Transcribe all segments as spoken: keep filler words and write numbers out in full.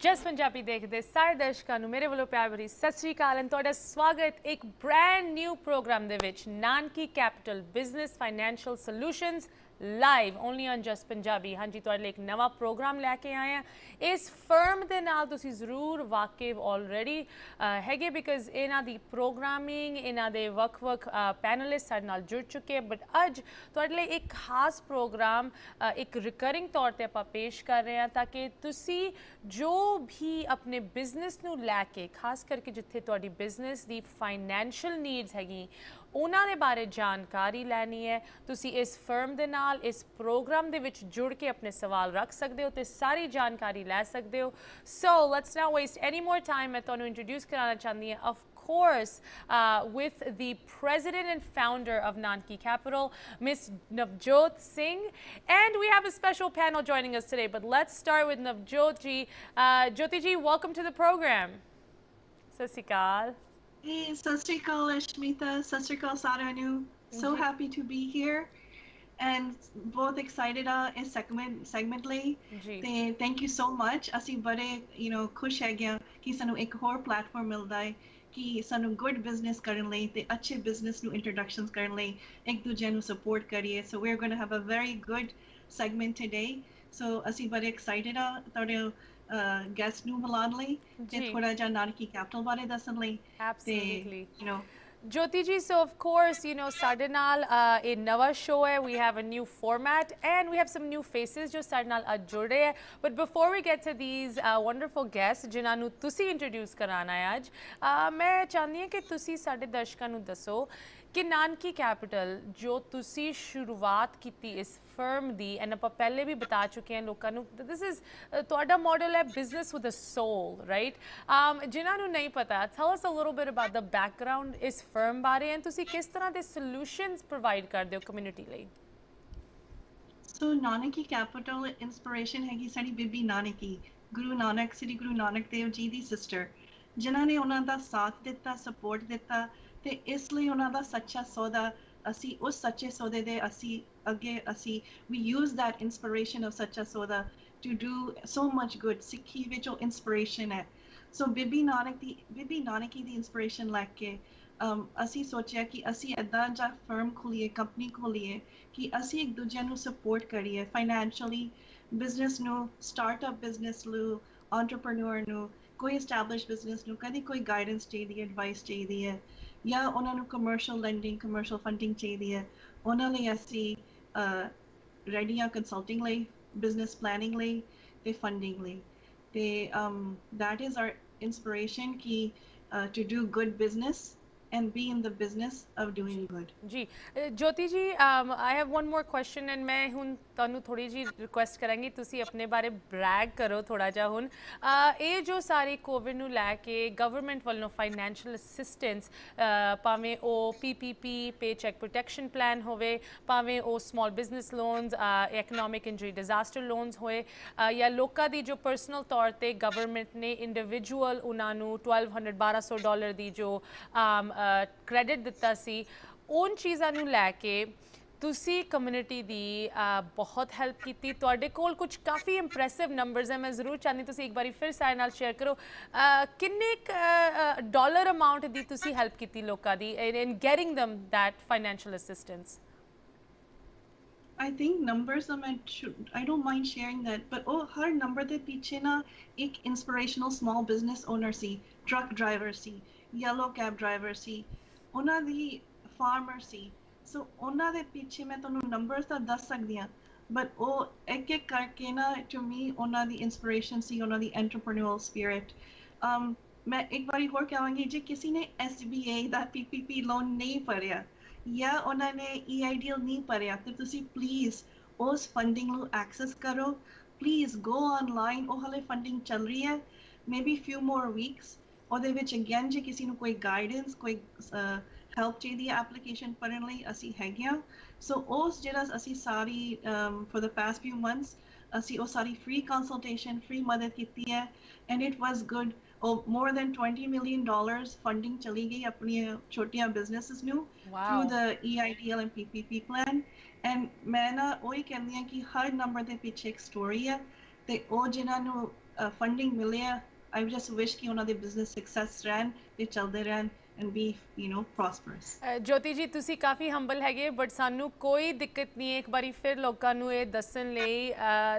जस पंजाबी देखते सारे दर्शकों को मेरे वालों प्यार भरी सत श्री अकाल एंड तुहाडा स्वागत एक ब्रांड न्यू प्रोग्राम दे विच Nanaki capital business financial solutions live only on जस पंजाबी। हाँ जी, तुहाडे लई एक नवा प्रोग्राम लैके आए हैं। इस फर्म दे नाल तुसीं जरूर वाकिफ ऑलरेडी हैगे बिकॉज इन्हां दी प्रोग्रामिंग इन्हां दे वख वख पैनलिस्ट साडे नाल जुड़ चुके, बट अज तुहाडे लई एक खास प्रोग्राम एक रिकरिंग तौर पर आपां पेश कर रहे हैं ताकि तुसीं जो भी अपने बिजनेस नूं लैके खास करके जिथे तुहाडी बिजनेस दी फाइनैशियल नीड्स हैगी उन्होंने बारे जानकारी लैनी है। तुसीं इस फर्म दे नाल इस प्रोग्राम दे विच जुड़ के अपने सवाल रख सकते हो तो सारी जानकारी लै सकते हो। So let's not waste any more time. मैं तुहानूं इंट्रोड्यूस कराना चाहती हूँ of course uh, with the president and founder of Nanaki Capital, Miss Navjot Singh, and we have a special panel joining us today, but let's start with Navjot ji. uh, Jyoti ji, welcome to the program. Sat Sri Akal. Hey, Sat Sri Akal Ashmita, Sat Sri Akal Saranu. So happy to be here and both excited uh, in segment segment ਲਈ ਤੇ thank you so much. ਅਸੀਂ ਬੜੇ you know ਖੁਸ਼ ਹੈ ਗਿਆ ਕਿ ਸਾਨੂੰ ਇੱਕ ਹੋਰ ਪਲੇਟਫਾਰਮ ਮਿਲਦਾ ਹੈ कि सानू गुड बिजनेस करन लई ते अच्छे बिजनेस नू इंट्रोडक्शंस करन लई एक दूजे नू सपोर्ट करिए। So we are going to have a very good segment today. So असी बड़े एक्साइटेड आ तुहाडे गेस्ट नू बुलान लई ते थोड़ा जा नानकी कैपिटल बारे दसन लई। Absolutely you know Jyoti ji, so of course, you know, sade naal uh, a nawa show hai, we have a new format and we have some new faces jo sade naal aaj jude hai. But before we get to these uh, wonderful guests jinhna nu tusi introduce karana hai aaj, uh, main chahndi hai ki tusi sade darshkan nu dasso कि Nanaki capital जो तुसी शुरुआत की इस firm the and आप पहले भी बता चुके हैं लोगों को दिस इज तुहाडा मॉडल है business with a soul right. जिन्होंने नहीं पता tell us a little bit about the background इस फर्म बारे एंड तुसी किस तरह के सॉल्यूशंस प्रोवाइड करते हो कम्यूनिटी लिए। सो नानकी कैपिटल इंस्पिरेशन है कि साडी बीबी नानकी गुरु नानक श्री गुरु नानक देव जी दी सिस्टर जिन्होंने उन्हों का साथ दिता सपोर्ट दिता तो इसलिए उन्होंने सच्चा सौदा असी उस सच्चे सौदे दे असी अगे असी we use that inspiration of Sacha Sauda to do so much good. Sikhi विच ओह इंस्पिरेशन है। सो बीबी नानक दी बीबी नानकी दी इंस्पिरेशन लैके असी सोचा कि असी इदा जा फर्म खोलीए कंपनी खोलीए कि असी एक दूजे नू सपोर्ट करिए फाइनैंशली बिजनेस नू स्टार्टअप बिजनेस नू एंटरप्रेन्योर नू कोई एस्टैबलिश बिजनेस नू कदी कोई गाइडेंस चाहिए एडवाइस चाहिए या उन्होंने कमर्शियल लैंडिंग कमर्शियल फंडिंग चाहिए है उन्होंने लिए असी रेडी हाँ कंसल्टिंग लिए बिजनेस प्लानिंग लिए ते फंडिंग लिए ते दैट इज़ आवर इंस्पिरेशन कि to do good business and be in the business of doing good. जी, Jyoti ji, um, I have one more question and मैं हुन तानु थोड़ी जी request करेंगी तुसी अपने बारे brag करो थोड़ा जा हुन ये जो सारे कोविड नू लैके गवर्नमेंट वालों फाइनैशियल असिस्टेंस पावे ओ PPP pay check protection plan होवे पावे ओ small business loans economic injury disaster loans होए या लोका दी जो पर्सनल तौर पर गवर्नमेंट ने इंडिविजुअल उन्होंने ट्वेल्व हंड्रड बारह सौ डॉलर दी जो um, क्रेडिट दिता सी उन चीज़ों नू लैके तुसी कम्यूनिटी दी बहुत हेल्प की। तुहाडे कोल कुछ काफ़ी इंप्रैसिव नंबर्स हैं मैं जरूर चाहनी तुसी एक बारी फिर सारे नाल शेयर करो किन्ने डॉलर अमाउंट दी तुसी हेल्प की लोकां दी in getting them that financial assistance. I think numbers I don't mind sharing that but ओ हर नंबर दे पीछे ना एक इंस्पिरेशनल स्मॉल बिजनेस ओनर सी ट्रक ड्राइवर सी येलो कैब ड्राइवर सी उन्हों की फार्मर सी। सो उन्होंने पीछे मैं तुहानूं नंबर्स तो दस सकती हाँ बट वो एक एक करके ना टू मी उन्होंने इंस्पिरेशन सी उन्होंने एंटरप्रेन्योरल स्पिरिट। मैं एक बार होर कहांगी जे किसी ने एस बी ए का पी पी पी लोन नहीं भरिया या उन्होंने ई आई डी एल नहीं भरिया तो तुसी प्लीज़ उस फंडिंग नू एक्सेस करो। प्लीज़ गो ऑनलाइन वो हाले फंडिंग चल रही है maybe few more weeks ਉਹਦੇ ਵਿੱਚ ਅਗੇਨ ਜੇ ਕਿਸੇ ਨੂੰ ਕੋਈ ਗਾਈਡੈਂਸ ਕੋਈ ਹੈਲਪ ਚਾਹੀਦੀ ਹੈ ਐਪਲੀਕੇਸ਼ਨ ਭਰਨ ਲਈ ਅਸੀਂ ਹੈਗੇ ਹਾਂ। ਸੋ ਉਸ ਜਿਹੜਾ ਅਸੀਂ ਸਾਰੀ for the past few months ਅਸੀਂ ਉਹ ਸਾਰੀ ਫ੍ਰੀ ਕੰਸਲਟੇਸ਼ਨ ਫ੍ਰੀ ਮਦਦ ਕੀਤੀ ਹੈ ਐਂਡ ਇਟ ਵਾਸ ਗੁੱਡ। ਉਹ more than twenty million dollars ਫੰਡਿੰਗ ਚਲੀ ਗਈ ਆਪਣੀਆਂ ਛੋਟੀਆਂ ਬਿਜ਼ਨੈਸਸ ਨੂੰ through the E I D L and P P P plan and ਮੈਂ ਨਾ ਉਹੀ ਕਹਿੰਦੀ ਹਾਂ ਕਿ ਹਰ ਨੰਬਰ ਦੇ ਪਿੱਛੇ ਇੱਕ ਸਟੋਰੀ ਹੈ ਤੇ ਉਹ ਜਿਨ੍ਹਾਂ ਨੂੰ ਫੰਡਿੰਗ ਮਿਲਿਆ I just wish कि ਉਹਨਾਂ ਦੇ ਬਿਜ਼ਨਸ ਸਕਸੈਸ ਰਹਿਣ ਤੇ ਚੱਲਦੇ ਰਹਿਣ and be you know prosperous jyoti ji ਤੁਸੀਂ ਕਾਫੀ humble ਹੈਗੇ but ਸਾਨੂੰ ਕੋਈ ਦਿੱਕਤ ਨਹੀਂ ਇੱਕ ਵਾਰੀ ਫਿਰ ਲੋਕਾਂ ਨੂੰ ਇਹ ਦੱਸਣ ਲਈ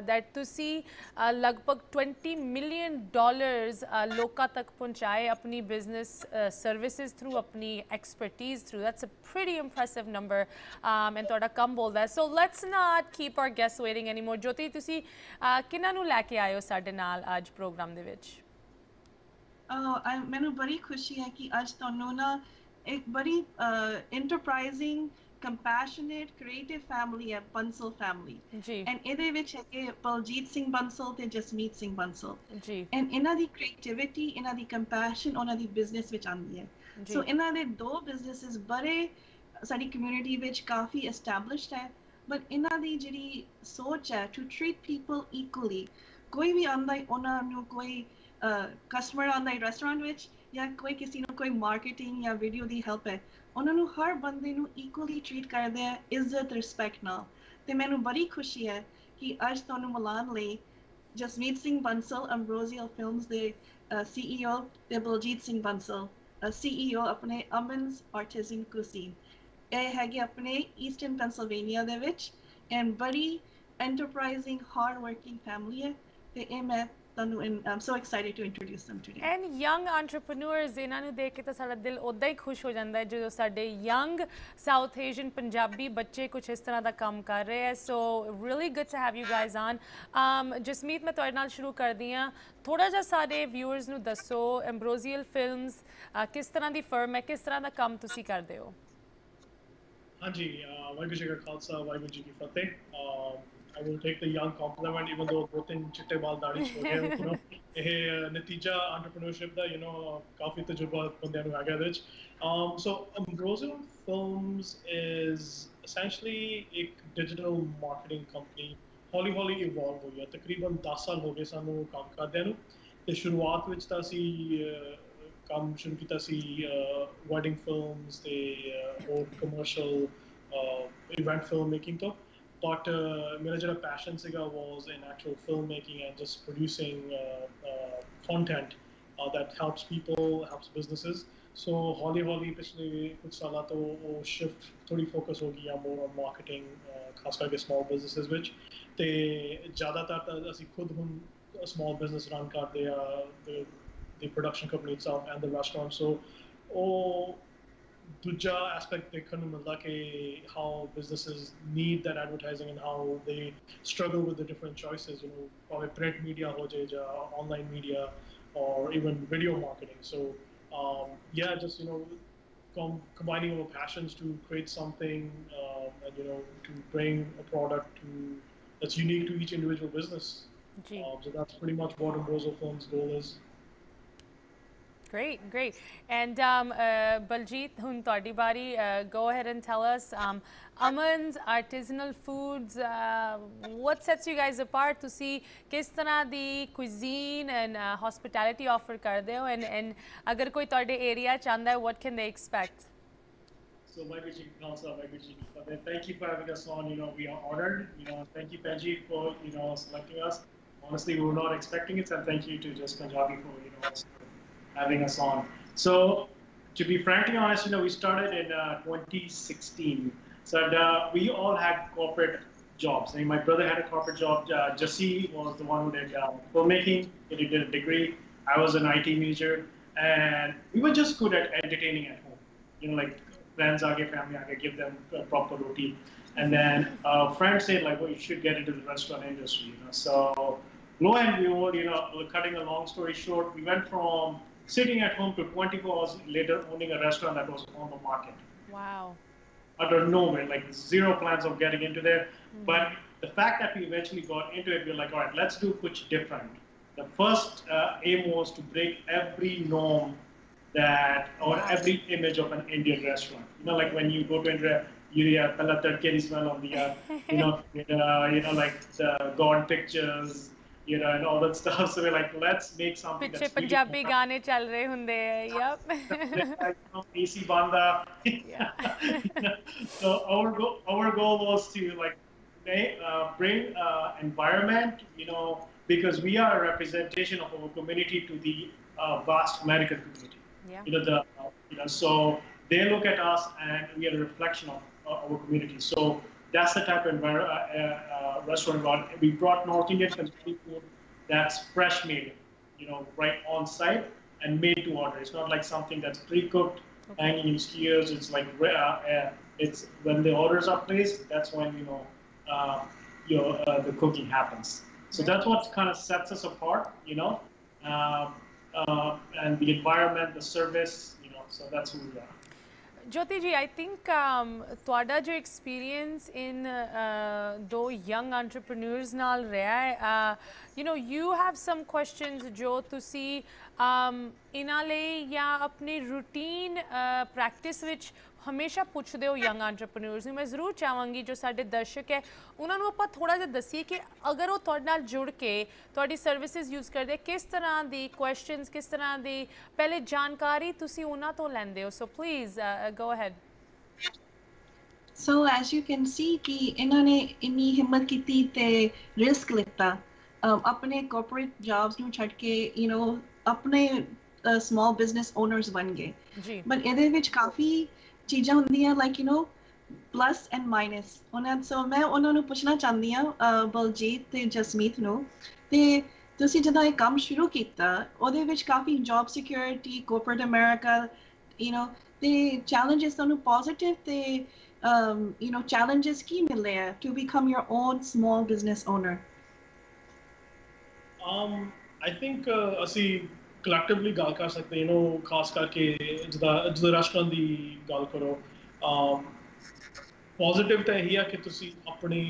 that ਤੁਸੀਂ ਲਗਭਗ twenty million dollars ਲੋਕਾਂ ਤੱਕ ਪਹੁੰਚਾਏ ਆਪਣੀ business services through ਆਪਣੀ expertise through that's a pretty impressive number um and ਤੁਹਾਡਾ ਕੰਮ ਬੋਲਦਾ so let's not keep our guests waiting anymore jyoti ਤੁਸੀਂ ਕਿਨਾਂ ਨੂੰ ਲੈ ਕੇ ਆਏ ਹੋ ਸਾਡੇ ਨਾਲ ਅੱਜ ਪ੍ਰੋਗਰਾਮ ਦੇ ਵਿੱਚ ਮੈਨੂੰ ਬੜੀ ਖੁਸ਼ੀ ਹੈ ਕਿ ਅੱਜ ਤੁਹਾਨੂੰ ਨਾ ਇੱਕ ਬੜੀ ਇੰਟਰਪ੍ਰਾਈਜ਼ਿੰਗ ਕੰਪੈਸ਼ਨੇਟ ਕ੍ਰੀਏਟਿਵ ਫੈਮਿਲੀ ਹੈ ਬੰਸਲ ਫੈਮਿਲੀ ਜੀ ਐਂਡ ਇਹਦੇ ਵਿੱਚ ਹੈਗੇ ਬਲਜੀਤ ਸਿੰਘ ਬੰਸਲ ਤੇ ਜਸਮੀਤ ਸਿੰਘ ਬੰਸਲ ਜੀ ਐਂਡ ਇਹਨਾਂ ਦੀ ਕ੍ਰੀਏਟਿਵਿਟੀ ਇਹਨਾਂ ਦੀ ਕੰਪੈਸ਼ਨ ਉਹਨਾਂ ਦੀ ਬਿਜ਼ਨਸ ਵਿੱਚ ਆਉਂਦੀ ਹੈ ਸੋ ਇਹਨਾਂ ਦੇ ਦੋ ਬਿਜ਼ਨਸਿਸ ਬੜੇ ਸਾਡੀ ਕਮਿਊਨਿਟੀ ਵਿੱਚ ਕਾਫੀ ਐਸਟੈਬਲਿਸ਼ਡ ਹੈ ਬਟ ਇਹਨਾਂ ਦੀ ਜਿਹੜੀ ਸੋਚ ਹੈ ਟੂ ਟ੍ਰੀਟ ਪੀਪਲ ਇਕੁਅਲੀ ਕੋਈ ਵੀ ਆਉਂਦਾ ਉਹਨਾਂ ਨੂੰ ਕੋਈ ਕਸਟਮਰ ਆਉਂਦਾ ਰੈਸਟੋਰੈਂਟ ਵਿੱਚ ਜਾਂ ਕੋਈ ਕਿਸੇ ਨੂੰ ਕੋਈ ਮਾਰਕੀਟਿੰਗ ਜਾਂ ਵੀਡੀਓ ਦੀ ਹੈਲਪ ਹੈ ਉਹਨਾਂ ਨੂੰ ਹਰ ਬੰਦੇ ਨੂੰ ਇਕੁਅਲੀ ਟ੍ਰੀਟ ਕਰਦੇ ਆ ਇੱਜ਼ਤ ਰਿਸਪੈਕਟ ਨਾਲ ਅਤੇ ਮੈਨੂੰ ਬੜੀ ਖੁਸ਼ੀ ਹੈ ਕਿ ਅੱਜ ਤੁਹਾਨੂੰ ਮਿਲਾਉਣ ਲਈ ਜਸਮੀਤ ਸਿੰਘ ਬੰਸਲ ਅੰਬਰੋਜ਼ੀਅਲ ਫਿਲਮਸ ਦੇ ਸੀ ਈ ਓ ਅਤੇ ਬਲਜੀਤ ਸਿੰਘ ਬੰਸਲ ਸੀ ਈ ਓ ਆਪਣੇ ਅਮਨਸ ਆਰਟਿਸਨਲ ਕੁਇਸੀਨ ਇਹ ਹੈਗੇ ਆਪਣੇ ਈਸਟਰਨ ਪੈਨਸਿਲਵੇਨੀਆ ਦੇ ਵਿੱਚ ਐਂਡ ਬੜੀ ਐਂਟਰਪ੍ਰਾਈਜ਼ਿੰਗ ਹਾਰਡ ਵਰਕਿੰਗ ਫੈਮਿਲੀ ਹੈ ਅਤੇ ਇਹ ਮੈਂ and I'm so excited to introduce them today and young entrepreneurs ਇਹਨਾਂ ਨੂੰ ਦੇਖ ਕੇ ਤਾਂ ਸਾਡਾ ਦਿਲ ਉਦਾਂ ਹੀ ਖੁਸ਼ ਹੋ ਜਾਂਦਾ ਹੈ ਜਦੋਂ ਸਾਡੇ young south asian punjabi ਬੱਚੇ ਕੁਝ ਇਸ ਤਰ੍ਹਾਂ ਦਾ ਕੰਮ ਕਰ ਰਹੇ ਹੈ so really good to have you guys on um jasmeet ਮੈਂ ਤੁਹਾਡੇ ਨਾਲ ਸ਼ੁਰੂ ਕਰਦੀ ਹਾਂ ਥੋੜਾ ਜਿਹਾ ਸਾਡੇ viewers ਨੂੰ ਦੱਸੋ Ambrosial Films ਕਿਸ ਤਰ੍ਹਾਂ ਦੀ firm ਹੈ ਕਿਸ ਤਰ੍ਹਾਂ ਦਾ ਕੰਮ ਤੁਸੀਂ ਕਰਦੇ ਹੋ ਹਾਂਜੀ ਵਾਹਿਗੁਰੂ ਜੀ ਕਾ ਖਾਲਸਾ ਵਾਹਿਗੁਰੂ ਜੀ ਕੀ ਫਤਿਹ I will take the young compliment, even though both in chitte baal daadi ho gaye you know eh natija entrepreneurship da you know kafi tajruba bandeyan nu aa gaya vich um so Ambrosial Films is essentially a digital marketing company holy holy evolve ho gaya takriban ten saal ho gaye sanu kaam kardeyan nu te shuruaat vich ta si kaam shuru kita si wedding films te or commercial event filmmaking to but uh, mera jada passion siga was in actual filmmaking and just producing uh, uh, content uh, that helps people helps businesses so holy holy pichle kuch saala to oh, shift thodi focus ho gayi more on marketing uh, khas karke small businesses which te jyada tar assi khud hun small business run karde ya the, the production company itself and the restaurant so oh दूजा aspect देखने को मिलता कि how businesses need that advertising and how they struggle with the different choices you know भावे print media हो जाए या online media और इवन वीडियो मार्केटिंग सो या just you know combining our passions to create something and you know to bring a product to that's unique to each individual business so that's pretty much what Ambrosial Films goal is Great, great. And um, uh, Baljit, hun todi bari, uh, go ahead and tell us um, Aman's Artisanal Foods. Uh, what sets you guys apart? To see kis tarah di cuisine and uh, hospitality offer karde ho, and and agar koi todi area chanda hai, what can they expect? So, Vaiguru ji, also Vaiguru ji, thank you for having us on. You know, we are honored. You know, thank you, Panji, for you know selecting us. Honestly, we were not expecting it, and thank you to Just Punjabi for you know. having us on. So to be frankly honest, you know, we started in uh, twenty sixteen. So uh, we all had corporate jobs. I mean, my brother had a corporate job. Uh, Jesse was the one who did uh, filmmaking. He did a degree. I was an I T major, and we were just good at entertaining at home. You know, like friends, aage family, aage give them a proper roti. And then uh, friends said like, well, you should get into the restaurant industry. You know, so lo and behold, you know, cutting a long story short, we went from sitting at home to twenty-four hours later owning a restaurant that was on the market. Wow. Out of nowhere, like zero plans of getting into there. Mm-hmm. But the fact that we eventually got into it, we were like, all right, let's do which different. The first uh, aim was to break every norm that, or wow. every image of an Indian restaurant. You know, like when you go to India, you have pehla tadkeri smell on the, uh, you know, uh, you know, like the God pictures, you know, and all that stuff. So we're like, let's make something that's really different. Piche Punjabi gaane chal rahe hunde hai. Yep. A C banda. Yeah. So our goal, our goal was to like uh, bring uh, environment, you know, because we are a representation of our community to the uh, vast American community. Yeah. You know, the, uh, you know, so they look at us and we are a reflection of uh, our community. So that's the type of uh, uh, restaurant we brought. North Indian street food that's fresh made, you know, right on site and made to order. It's not like something that's pre-cooked, okay, hanging in skewers. It's like uh, uh, it's when the orders are placed. That's when you know, uh, you know, uh, the cooking happens. So that's what kind of sets us apart, you know, uh, uh, and the environment, the service, you know. So that's who we are. Jyoti ji, I think um, tuada jo experience in uh, do young entrepreneurs naal reha hai, uh, you know, you have some questions jo tusi um, inna lei ya apne routine uh, practice which हमेशा पूछते हो young entrepreneurs में मैं जरूर चाहूँगी जो साढ़े दर्शक है उन्होंने वो पता थोड़ा जा दसिए कि अगर वो थोड़े नाल जुड़ के थोड़ी सर्विसेज यूज़ कर दे किस तरह दी क्वेश्चंस किस तरह दी पहले जानकारी तुसी उन्हें तो लेंदे हो सो please go ahead so as you can see कि इन्होंने इन्हीं हिम्मत की थी ते रिस्क लेता अपने कॉर्पोरेट जॉब्स नू छड़ के यू नो अपने स्मॉल बिजनेस ओनर्स बन गए बट इधर विच काफ़ी चीज़ें होती हैं like you know plus and minus उन्हें सो मैं उन्होंने पूछना चाहती हाँ बलजीत ते जसमीत नो ते तुसी जदा एक काम शुरू किया उहदे विच काफ़ी job security corporate America you know ते चैलेंजेस तुहानूं पॉजिटिव ते यू नो चैलेंजेस की मिले हैं to become your own small business owner I think असी collectively gal kar sakte you know khas karke jada jada restaurant di gal karo um positive ta hi hai ki tusi apni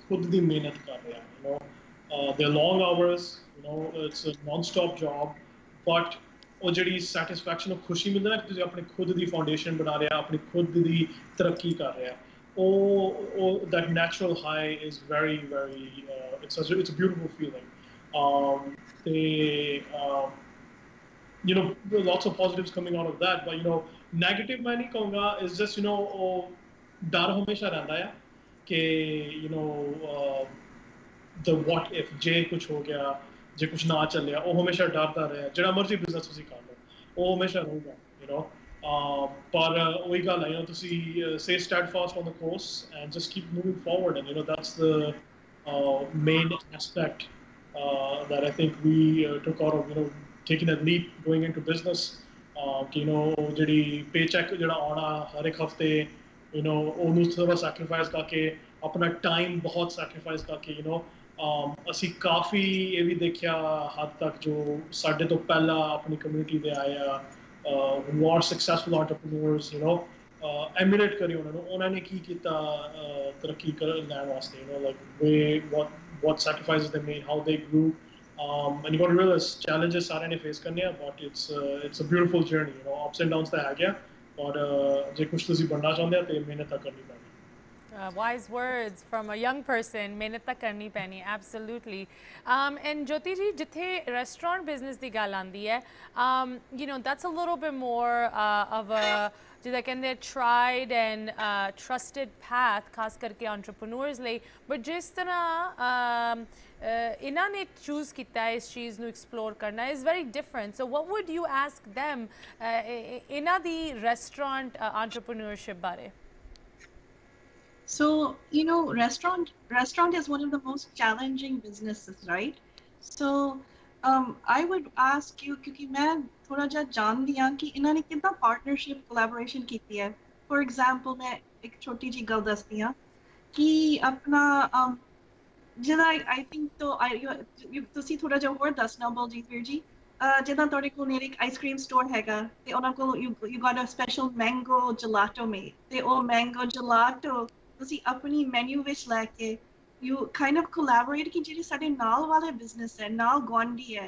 khud di mehnat kar rahe you know uh, they are long hours you know it's a non stop job but oh jehdi satisfaction of khushi milda hai ki tusi apne khud di foundation bana rahe apni khud di tarakki kar rahe oh, oh that natural high is very very uh, it's such a, it's a beautiful feeling um they uh, you know lots of positives coming out of that but you know negative main nahi kahunga is just you know oh dar hamesha rehnda hai ke you know uh, the what if je kuch ho gaya je kuch na chalya oh hamesha darda rehya jehda marzi business tusi kar lo oh hamesha rahega you know uh, par ohi gal hai you know tusi uh, stay steadfast on the course and just keep moving forward and you know that's the uh, main aspect Uh, that I think we uh, took out of you know taking that leap going into business uh, you know jehdi paycheck jehda aana har ek hafte you know ohnu thoda sacrifice karke apna time bahut sacrifice karke you know assi kafi eh vi dekhya had tak jo sade to pehla apni community de aaya who are successful entrepreneurs you know uh, emulate kari ohna nu ohna ne ki kita tarakki karan waste you know like way what what sacrifices they made, how they grew, um, and you got to realize challenges are in face karne hai, but it's uh, it's a beautiful journey. You know, ups and downs there are there, but je kuch tusi banna chande ho, te mehnat karni paeni. Wise words from a young person. Mehnat karni paeni, absolutely. Um, and Jyoti ji, jithe restaurant business di gal aandi hai, um, you know, that's a little bit more uh, of a ਜਿਹਦਾ ਕਹਿੰਦੇ ਆ tried and trusted path ਖਾਸ ਕਰਕੇ ਐਂਟਰਪ੍ਰੈਨਿਓਰਸ ਲਈ but ਜਿਸ ਤਰ੍ਹਾਂ ਇਹਨਾਂ ਨੇ ਚੂਜ਼ ਕੀਤਾ ਇਸ ਚੀਜ਼ ਨੂੰ ਐਕਸਪਲੋਰ ਕਰਨਾ is very different so what would you ask them ਇਹਨਾਂ ਦੀ ਰੈਸਟੋਰੈਂਟ ਐਂਟਰਪ੍ਰੈਨਿਓਰਸ਼ਿਪ ਬਾਰੇ so you know restaurant restaurant is one of the most challenging businesses right so Um, I would ask you क्योंकि मैं थोड़ा जा जान दिया कि इन्होंने कितना partnership collaboration की थी है। For example मैं एक छोटी जी गल दस दिया कि अपना um, जिदा I think तो तुसी थोड़ा जा और दसना बलजीत जी जिदा तोड़े को नेर एक ice cream store हैगा ते उन्हां को you you got a special mango gelato में ते ओ mango gelato तुसी अपनी menu विच लाके you kind of collaborate कि जेडी साडे नाल वाले बिजनेस है नाल गौंडी है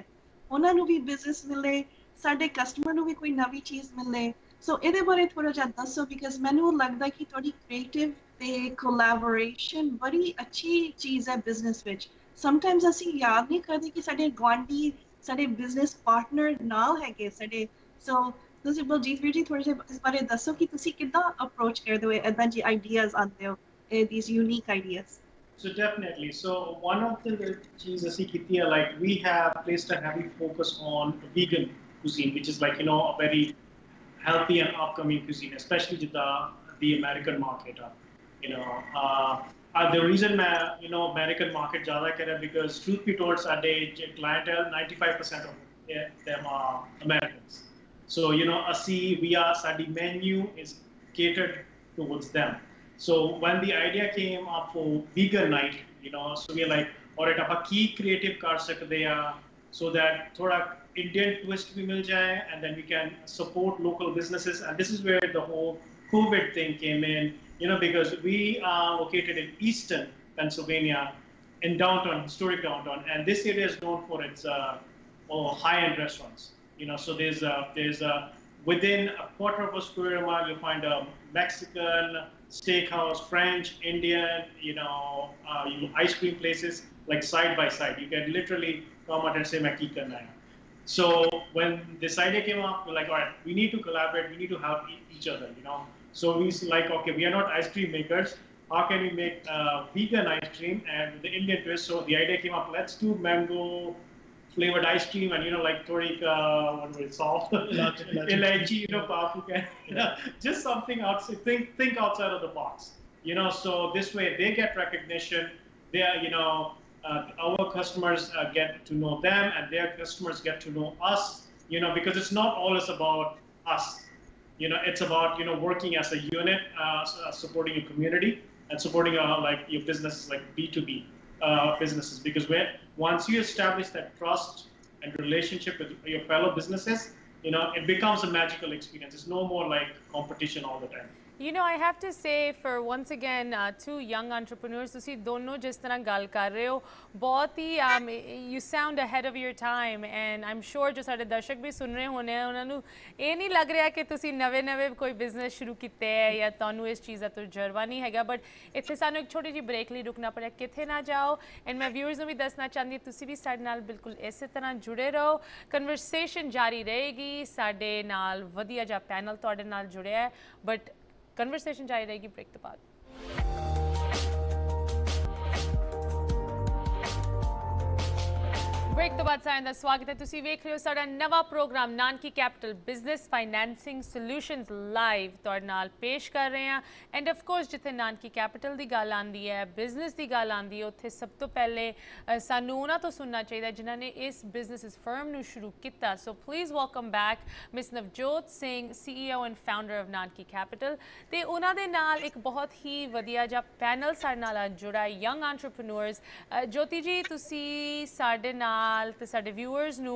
उन्हां नू भी बिजनेस मिले साडे कस्टमर नू भी कोई नवी चीज़ मिले सो इहदे बारे थोड़ा जा दसो बिकॉज मैनू लगदा कि थोड़ी क्रिएटिव ते कोलैबोरेशन बड़ी अच्छी चीज़ है बिजनेस विच समटाइम्स असी याद नहीं करदे कि साडे गौंडी साडे बिजनेस पार्टनर नाल हैगे साडे सो तुसीं बलजीत वीर जी थोड़े जे इस बारे दसो कि तुसीं किद्दां अप्रोच करदे हो इदां जी आइडियाज़ आंदे हो ए these unique ideas So definitely. So one of the things I see, like we have placed a heavy focus on vegan cuisine, which is like, you know, a very healthy and upcoming cuisine, especially to the, the American market. You know, uh, uh, the reason, uh, you know, American market jada because truth be told, at a clientele, ninety-five percent of them are Americans. So, you know, see, we are, the menu is catered towards them. So when the idea came up for vegan night, you know, so we are like, all right, apa key creative kar sakde hain, so that thoda Indian twist bhi mil jaye, and then we can support local businesses. And this is where the whole COVID thing came in, you know, because we are located in Easton, Pennsylvania, in downtown, historic downtown, and this area is known for its uh, high-end restaurants. You know, so there's a, there's a, within a quarter of a square mile, you'll find a Mexican steakhouse, French, Indian, you know, uh, you know, ice cream places, like side by side. You can literally come out and say, "Main ki karna hai." So when this idea came up, we're like, all right, we need to collaborate, we need to help each other, you know. So we like, okay, we are not ice cream makers. How can we make uh, vegan ice cream and the Indian twist? So the idea came up, let's do mango flavored ice cream and, you know, like toric, uh, what would it solve? Elaichi, you know, papu can, you know, just something outside, think, think outside of the box, you know, so this way they get recognition, they are, you know, uh, our customers uh, get to know them and their customers get to know us, you know, because it's not always about us, you know, it's about, you know, working as a unit, uh, supporting your community and supporting, uh, like your businesses, like B two B. Uh, businesses, because when once you establish that trust and relationship with your fellow businesses, you know, it becomes a magical experience. It's no more like competition all the time. You know, I have to say, for once again, uh, two young entrepreneurs, tusi dono jis tarah gal kar rahe ho, bahut hi, um, you sound ahead of your time, and I'm sure jo sade darshak bhi sun rahe hone hain, unhanu eh nahi lag reha ki tusi nave nave koi business shuru kite hai ya tonu is cheez da tajrba nahi hega, but itthe sanu ek choti ji break li rukna pade, kithe na jao, and my viewers nu bhi dasna chahndi tusi bhi sade naal bilkul esse tarah jude raho, conversation jari rahegi, sade naal vadiya ja panel tode naal jude hai, but conversation जारी रहेगी break के बाद. Break तो बाद सारे अंदर स्वागत है. तुसी देख रहे हो साडा नवा programme Nanaki capital business financing solutions live तौर नाल पेश कर रहे हैं. एंड ऑफ कोर्स जिथे नानकी कैपिटल दी गल आंदी है, बिजनेस दी गल आंदी है, उत्थे सब तो पहले सानू उन्हां तो सुनना चाहिए जिन्हां ने इस बिजनेस इस फर्म नू शुरू किया. So please welcome back miss Navjot Singh, CEO and founder of Nanaki capital. तो उन्हां दे नाल एक बहुत ही वधिया जा पैनल साडे नाल जुड़ा यंग एंटरप्रेन्योर्स. ज्योति जी, तुसी साडे नाल ते साडे व्यूअर्स नू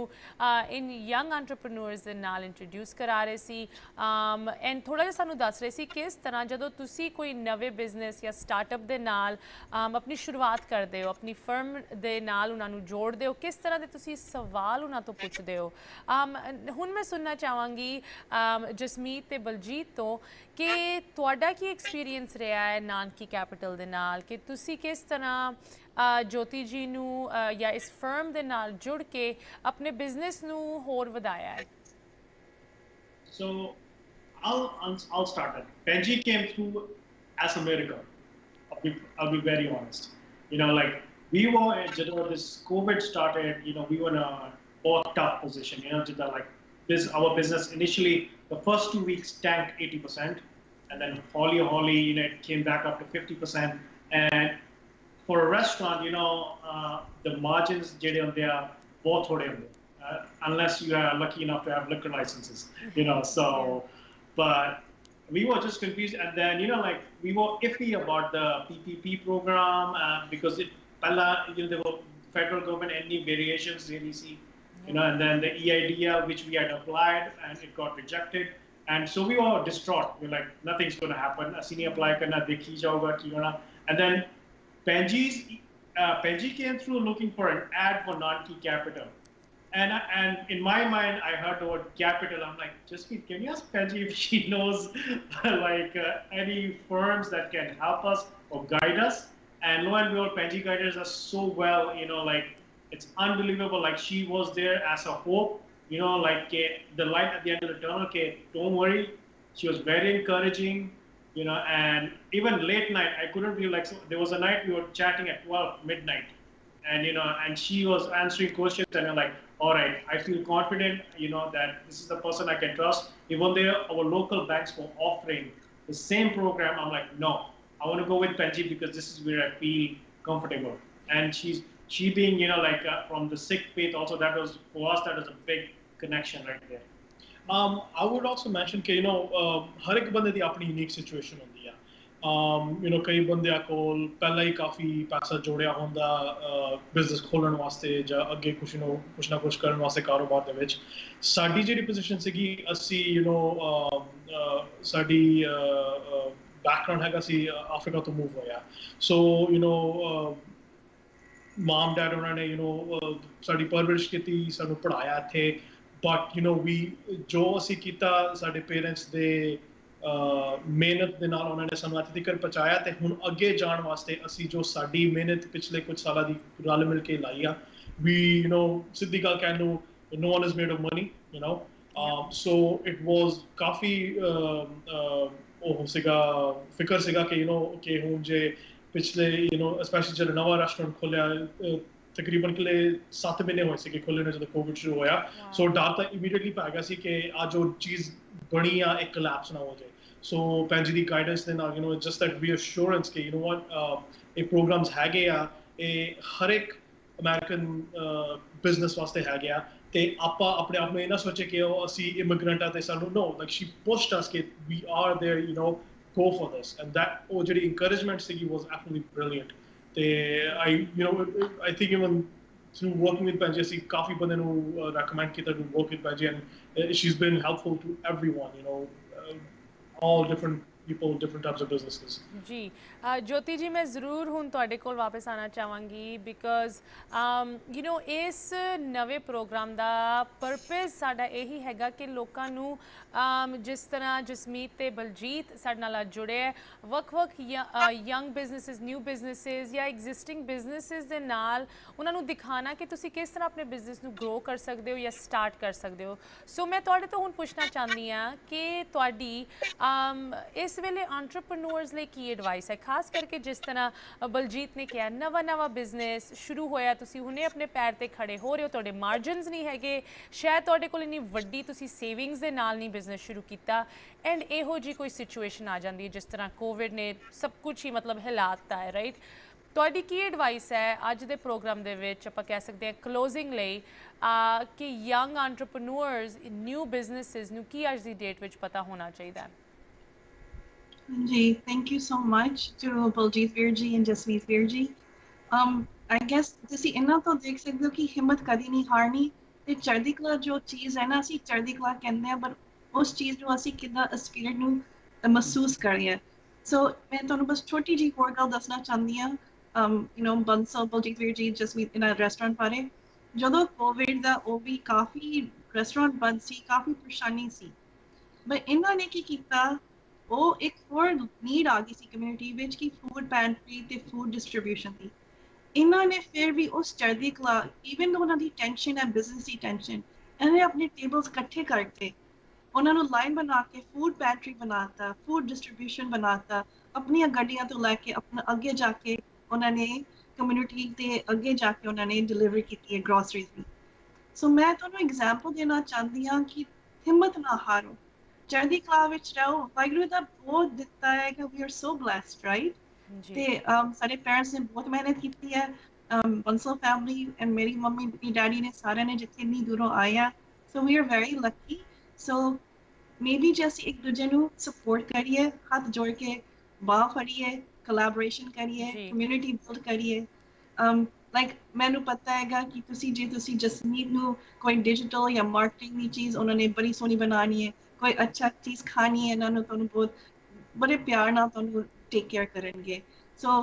इन यंग एंटरप्रेन्योर्स दे नाल इंट्रोड्यूस करा रहे सी, एंड थोड़ा जिहा सानू दस रहे सी किस तरह जदों तुसी कोई नवे बिजनेस या स्टार्टअप दे नाल अपनी शुरुआत करदे हो, अपनी फर्म दे नाल उन्हां नू जोड़दे हो, किस तरह दे तुसी सवाल उन्हां तो पुछदे हो. हुण मैं सुनना चाहांगी जसमीत ते बलजीत तो कि तुहाडा की एक्सपीरियंस रहा है नानकी कैपिटल दे नाल, कि तुसी किस तरह ज्योति जी नू या इस फर्म दे नाल जुड़ के अपने बिजनेस नू होर वधाया है. So I'll I'll start it. Benji came through as a miracle. I'll be I'll be very honest. You know, like we were when this COVID started. You know, we were in a very tough position. You know, that like this our business initially the first two weeks tanked eighty percent, and then holy holy you know it came back up to fifty percent and. For a restaurant, you know, uh, the margins they are both uh, unless you are lucky enough to have liquor licenses, you know, so, but we were just confused. And then, you know, like we were iffy about the P P P program uh, because it, you know, there were federal government, any variations really see, you know, and then the E I D L, which we had applied and it got rejected. And so we were distraught. We were like, nothing's going to happen. Senior apply karna, dekhi jauga, ki hona. And then, Benji's, uh, Benji came through looking for an ad for Nanaki Capital. And, and in my mind, I heard the word capital. I'm like, just can you ask Benji if she knows like uh, any firms that can help us or guide us? And lo and behold, Benji guided us so well, you know, like it's unbelievable. Like she was there as a hope, you know, like the light at the end of the tunnel, okay, don't worry. She was very encouraging. you know, and even late night, I couldn't be like, there was a night we were chatting at twelve midnight, and, you know, and she was answering questions, and I'm like, all right, I feel confident, you know, that this is the person I can trust. Even there, our local banks were offering the same program. I'm like, no, I want to go with Panji because this is where I feel comfortable. And she's, she being, you know, like uh, from the Sikh faith also, that was, for us, that was a big connection right there. Um, I would also mention that, you know, every person has a unique situation. Um, you know, कई बंदे आकोल पहले ही काफी पैसा जोड़िया होंदा business खोलने वास्ते जा अगे कुछ नो कुछ ना कुछ करने वास्ते कारोबार दे विच साड़ी जी रिपोजिशन से कि असी यू नो साड़ी बैकग्राउंड है का सी अफ्रीका तो मूव होया so you know mom dad उन्हें यू नो साड़ी परवरिश की थी सानू पढ़ाया थे but you know we जो असी कीता साड़े parents दे मेहनत दे नाल उन्होंने समाज तिकर पहुँचाया ते हुन अगे जान वास्ते असी जो साड़ी मेहनत पिछले कुछ साला दी राल मिल के लाईया we you know सिद्धि का कहनो no one is made of money you know so it was काफी ओह सिगा फिकर सिगा के you know के हुन जे पिछले you know especially जब नवा रेस्टोरेंट खोला तकरीबन के लिए सात महीने हुए थे कि खोलने में जब कोविड शुरू होया, so डर था immediately पाएगा सी कि आज जो चीज बनी या एक collapse ना हो जाए, so पंजी दी guidance देना, you know just that reassurance कि you know what ये programs है गया, ये हर एक American business वास्ते है गया, ते आपा अपने आप में ना सोचे कि वो ऐसी immigrant आते सालों no, like she pushed us कि we are there, you know go for this, and that वो जो encouragement थी कि was absolutely brilliant. I, you know, I think even through working with Panji, I see काफी बंदे नो recommend किया to work with Panji, and she's been helpful to everyone, you know, all different people, different types of businesses. जी, ज्योति जी मैं जरूर हूँ तो article वापस आना चाहूँगी because, you know, इस नवे प्रोग्राम दा purpose साड़ा यही हैगा कि लोकां नू जिस तरह जसमीत ते बलजीत साड़े नाल जुड़े वक वक young businesses, new businesses या existing businesses दे नाल उन्हां नू दिखाना कि तुसी किस तरह अपने business नू grow कर सकदे हो या start कर सकदे हो. So मैं तोड़े तो हूँ पूछना चाहनी हूँ कि तोड़ी इस वेले entrepreneurs ले की advice है खास करके जिस तरह बलजीत ने किया नवा नवा business शुरू होया तुसी हुने अपने पैर ते खड़े हो रहे हो तोड़े margins नहीं है कि शायद तोड़े कोले नहीं वड्डी तुसी savings दे नाल नहीं business शुरू किता and ए हो जी कोई situation आ जान्दी है जिस तरह COVID ने सब कुछ ही मतलब हिलाता है right तोड़ी की advice है आज दे program दे वे चप्पा कह सकते हैं closing ले कि young entrepreneurs new businesses new की आज दी date विच पता होना चाहिए. Sanjay, thank you so much to Baljit Virji and Jasmeet Virji. Um, I guess तुसी इन्ना तो देख सकते हो कि हिम्मत कभी नहीं हारनी. ते चर्दिकला जो चीज़ है ना ऐसी चर्दिकला कहने हैं, पर उस चीज़ जो ऐसी कितना अस्पीरेट नू महसूस कर रही है. So मैं तो बस छोटी जी कोर्टल दसना चाहती हूँ. Um, you know, Bansal, Baljit Virji, Jasmeet in restaurant पारे. जब कोविड दा वो भी काफी रेस्टोरेंट बंद सी, काफी परेशानी सी. पर इन्ना ने की किता वो एक और नीड आ गई सी कम्युनिटी विच की फूड पैंट्री ते फूड डिस्ट्रीब्यूशन थी इन्होंने फिर भी उस चढ़दी कला इवन दो उन्होंने टेंशन है बिजनेस की टेंशन इन्होंने अपने टेबल्स इकट्ठे करके उन्होंने लाइन बना के फूड पैंट्री बनाता फूड डिस्ट्रीब्यूशन बनाता अपनी गड्डियां तो लैके अपना अगे जाके उन्होंने कम्यूनिटी के अगे जाके उन्होंने डिलीवरी की है ग्रॉसरीज भी. सो मैं तुम्हें एग्जाम्पल देना चाहती हाँ कि हिम्मत ना हारो चढ़दी कला विच रहो वाहिगुरू दा बहुत दिता है कि we are so blessed right ते सारे पेरेंट्स ने बहुत मेहनत की है बंसल फैमिली एंड मेरी मम्मी मेरी डैडी ने सारे ने जितने इतनी दूरों आया so we are very lucky so maybe जैसे एक दूजे नू सपोर्ट करिए हाथ जोड़ के बात करिए collaboration करिए community build करिए like मैंने पता हैगा कि तुसी जे तुसी जसमीत नू कोई digital या marketing की चीज उन्होंने बड़ी सोनी बनानी है कोई अच्छा चीज खानी है ना ना तो उन्हें बहुत बड़े प्यार ना तो उन्हें टेक केयर करेंगे. So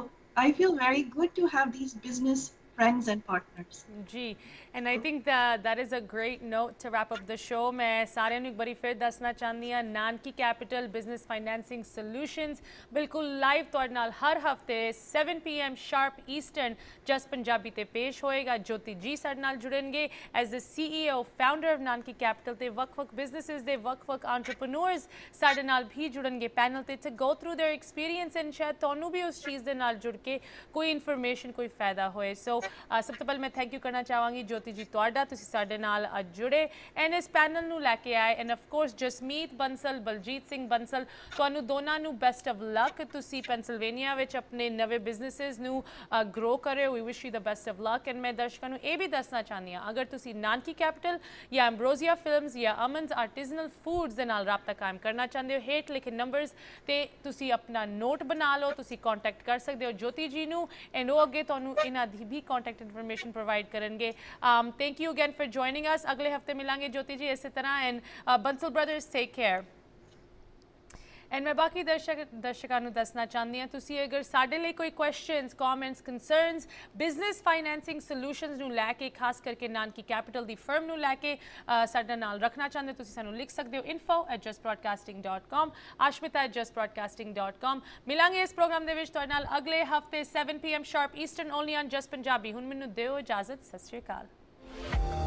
I feel very good to have these business friends and partners. जी, and I think that that is a great note to wrap up the show. मैं सारे एक बारी फिर दसना चाहनी हाँ Nanaki capital business financing solutions बिल्कुल लाइव तौर नाल हर हफ्ते seven p m sharp eastern just Punjabi ते पेश होएगा. ज्योति जी साढ़े नाल जुड़ेंगे as the C E O founder of Nanaki capital ते वक्फ-वक्फ बिजनेसेस दे वक्फ-वक्फ एंटरप्रेन्योर्स साढ़े नाल भी जुड़ेंगे पैनल ते to go through their experience and शायद तुहानू भी उस चीज़ दे नाल जुड़ के कोई इन्फॉर्मेशन कोई फायदा होए. सो सब तो पहले मैं थैंक यू करना चाहवांगी ज्योति जी तुहाडा तुसीं साडे नाल अज जुड़े एंड इस पैनल नू लैके आए and of course Jasmeet Bansal Baljit Singh Bansal तुहानू दोनां नू बेस्ट ऑफ लक. तुसीं पेंसिलवेनिया विच अपने नवे बिजनेसिस नू ग्रो करे. We wish you the best of luck. And मैं दर्शकों नू ये भी दसना चाहनी हाँ अगर तुसीं नानकी कैपिटल या एम्ब्रोसिया फिल्म्स या अमनस आर्टिसनल फूड्स दे नाल राबता कायम करना चाहते हो हेठ लिखे नंबर्स ते तुसीं अपना नोट बना लो. तुसीं कॉन्टैक्ट कर सकते हो ज्योति जी नू एंड वो अगे तुहानू इन्हां दी भी कॉन्टैक्ट इनफॉर्मेशन प्रोवाइड करेंगे. Thank you again for joining us. अगले हफ्ते मिलेंगे ज्योति जी इसी तरह and Bansal brothers take care. And मैं बाकी दर्शक दर्शकों को दसना चाहती हाँ तुसी अगर साढ़े लिए कोई question comments concerns business financing solutions नू लैके खास करके नानकी कैपिटल दी फर्म नू लैके साडे नाल रखना चाहते हो तुसी सानू लिख सकते हो info at Jus broadcasting dot com Ashmita at Jus broadcasting dot com. मिलांगे इस प्रोग्राम दे विच तुहाडे नाल अगले हफ्ते seven P M sharp eastern only on जस पंजाबी. हुण मैनू दिओ इजाजत. सत श्री अकाल.